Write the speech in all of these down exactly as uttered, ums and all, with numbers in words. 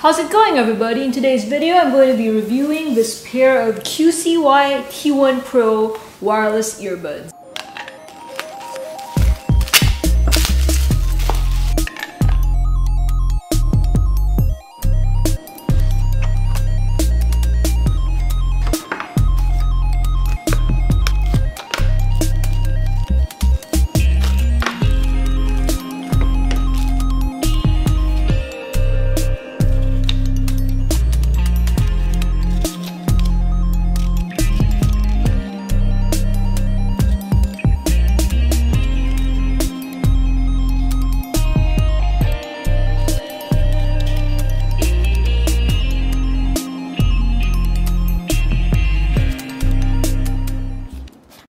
How's it going, everybody? In today's video, I'm going to be reviewing this pair of Q C Y T one Pro wireless earbuds.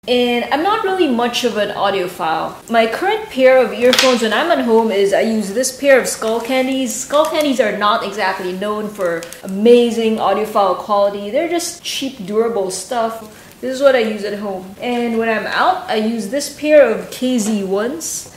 And I'm not really much of an audiophile. My current pair of earphones when I'm at home is I use this pair of Skullcandys. Skullcandys are not exactly known for amazing audiophile quality. They're just cheap, durable stuff. This is what I use at home. And when I'm out, I use this pair of K Z ones.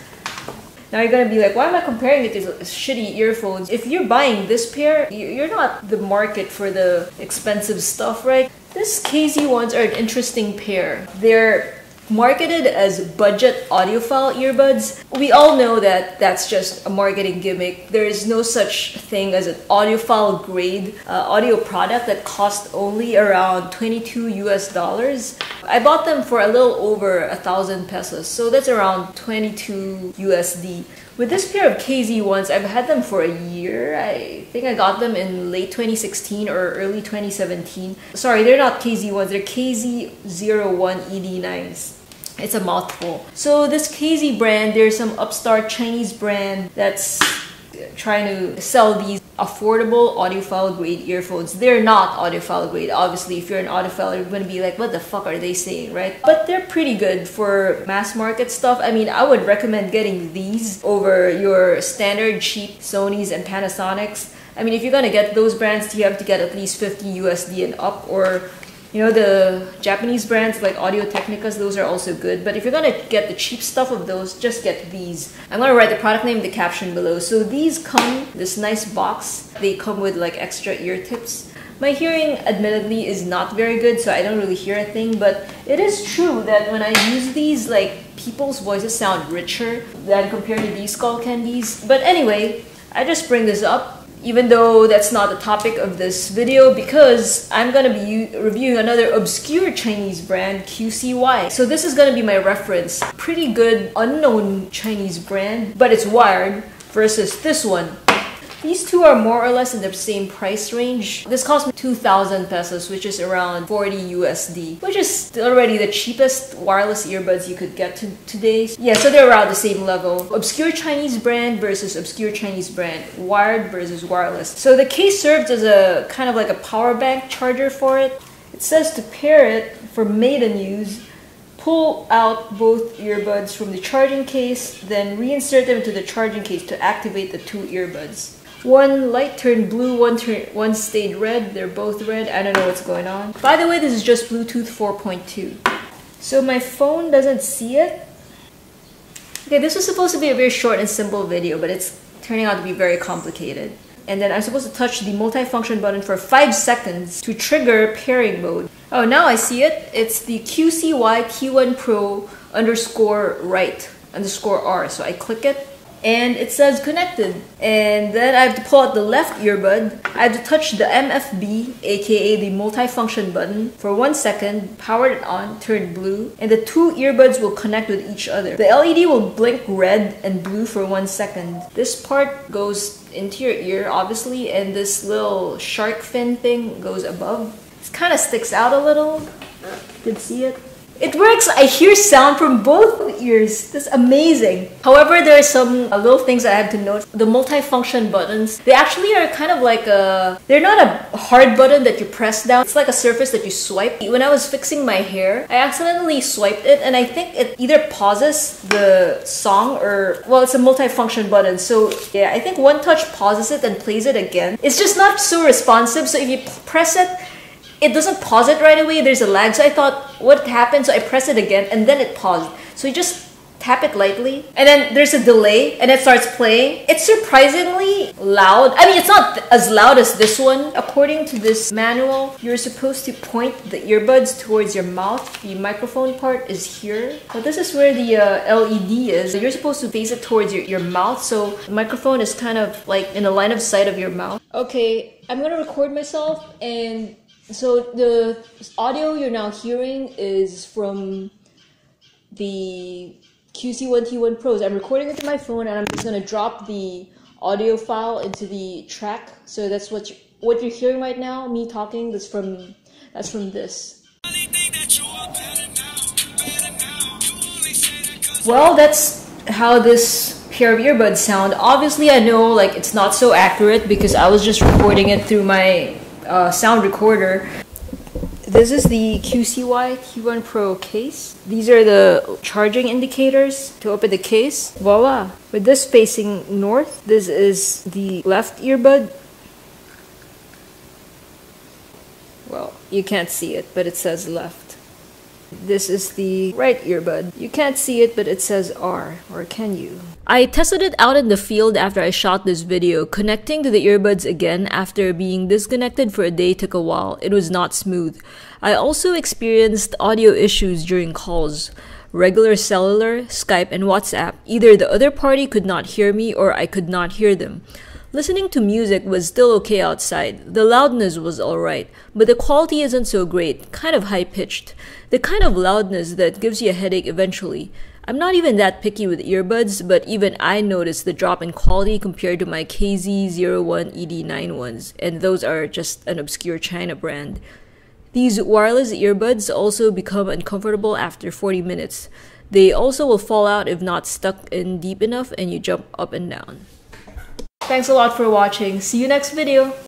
Now you're gonna be like, why am I comparing it to shitty earphones? If you're buying this pair, you're not the market for the expensive stuff, right? These K Z ones are an interesting pair. They're marketed as budget audiophile earbuds. We all know that that's just a marketing gimmick. There is no such thing as an audiophile grade uh, audio product that costs only around twenty-two U S dollars. I bought them for a little over a thousand pesos, so that's around twenty-two U S D. With this pair of K Z ones, I've had them for a year. I think I got them in late twenty sixteen or early twenty seventeen. Sorry, they're not K Z ones, they're K Z zero one E D nines. It's a mouthful. So this K Z brand, there's some upstart Chinese brand that's trying to sell these affordable audiophile grade earphones. They're not audiophile grade. Obviously, if you're an audiophile, you're gonna be like, what the fuck are they saying, right? But they're pretty good for mass market stuff. I mean, I would recommend getting these over your standard cheap Sonys and Panasonics. I mean, if you're gonna get those brands, you have to get at least fifty U S D and up, or you know, the Japanese brands like Audio Technicas, those are also good. But if you're gonna get the cheap stuff of those, just get these. I'm gonna write the product name in the caption below. So these come, this nice box, they come with like extra ear tips. My hearing, admittedly, is not very good, so I don't really hear a thing, but it is true that when I use these, like, people's voices sound richer than compared to these Skullcandys. But anyway, I just bring this up, even though that's not the topic of this video, because I'm gonna be reviewing another obscure Chinese brand, Q C Y. So this is gonna be my reference. Pretty good, unknown Chinese brand, but it's wired, versus this one. These two are more or less in the same price range. This cost me two thousand pesos, which is around forty U S D, which is already the cheapest wireless earbuds you could get to today. Yeah, so they're around the same level. Obscure Chinese brand versus obscure Chinese brand. Wired versus wireless. So the case serves as a kind of like a power bank charger for it. It says to pair it for maiden use. Pull out both earbuds from the charging case, then reinsert them into the charging case to activate the two earbuds. One light turned blue, one turn, one stayed red. They're both red. I don't know what's going on. By the way, this is just Bluetooth four point two. So my phone doesn't see it. Okay, this was supposed to be a very short and simple video, but it's turning out to be very complicated. And then I'm supposed to touch the multifunction button for five seconds to trigger pairing mode. Oh, now I see it. It's the Q C Y T one Pro underscore right underscore R. So I click it. And it says connected. And then I have to pull out the left earbud. I have to touch the M F B, aka the multifunction button, for one second, powered it on, turned blue, and the two earbuds will connect with each other. The L E D will blink red and blue for one second. This part goes into your ear, obviously, and this little shark fin thing goes above. It kind of sticks out a little. You can see it. It works! I hear sound from both ears. That's amazing. However, there are some uh, little things I have to note. The multifunction buttons, they actually are kind of like a... They're not a hard button that you press down. It's like a surface that you swipe. When I was fixing my hair, I accidentally swiped it, and I think it either pauses the song or... Well, it's a multifunction button. So yeah, I think one touch pauses it and plays it again. It's just not so responsive, so if you press it, it doesn't pause it right away. There's a lag. So I thought, what happened? So I press it again and then it paused. So you just tap it lightly, and then there's a delay, and it starts playing. It's surprisingly loud. I mean, it's not as loud as this one. According to this manual, you're supposed to point the earbuds towards your mouth. The microphone part is here, but this is where the uh, L E D is. So you're supposed to face it towards your, your mouth, so the microphone is kind of like in the line of sight of your mouth. Okay, I'm gonna record myself, and so the audio you're now hearing is from the Q C Y T one Pros. I'm recording it to my phone, and I'm just going to drop the audio file into the track. So that's what you're, what you're hearing right now, me talking, that's from, that's from this. Well, that's how this pair of earbuds sound. Obviously, I know like it's not so accurate because I was just recording it through my Uh, sound recorder. This is the Q C Y T one Pro case. These are the charging indicators to open the case. Voila! With this facing north, this is the left earbud. Well, you can't see it, but it says left. This is the right earbud. You can't see it, but it says R, or can you? I tested it out in the field after I shot this video. Connecting to the earbuds again after being disconnected for a day took a while. It was not smooth. I also experienced audio issues during calls. Regular cellular, Skype, and WhatsApp. Either the other party could not hear me or I could not hear them. Listening to music was still okay outside. The loudness was alright, but the quality isn't so great, kind of high-pitched. The kind of loudness that gives you a headache eventually. I'm not even that picky with earbuds, but even I noticed the drop in quality compared to my K Z zero one E D nine ones, and those are just an obscure China brand. These wireless earbuds also become uncomfortable after forty minutes. They also will fall out if not stuck in deep enough and you jump up and down. Thanks a lot for watching. See you next video.